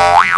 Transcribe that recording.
Okay.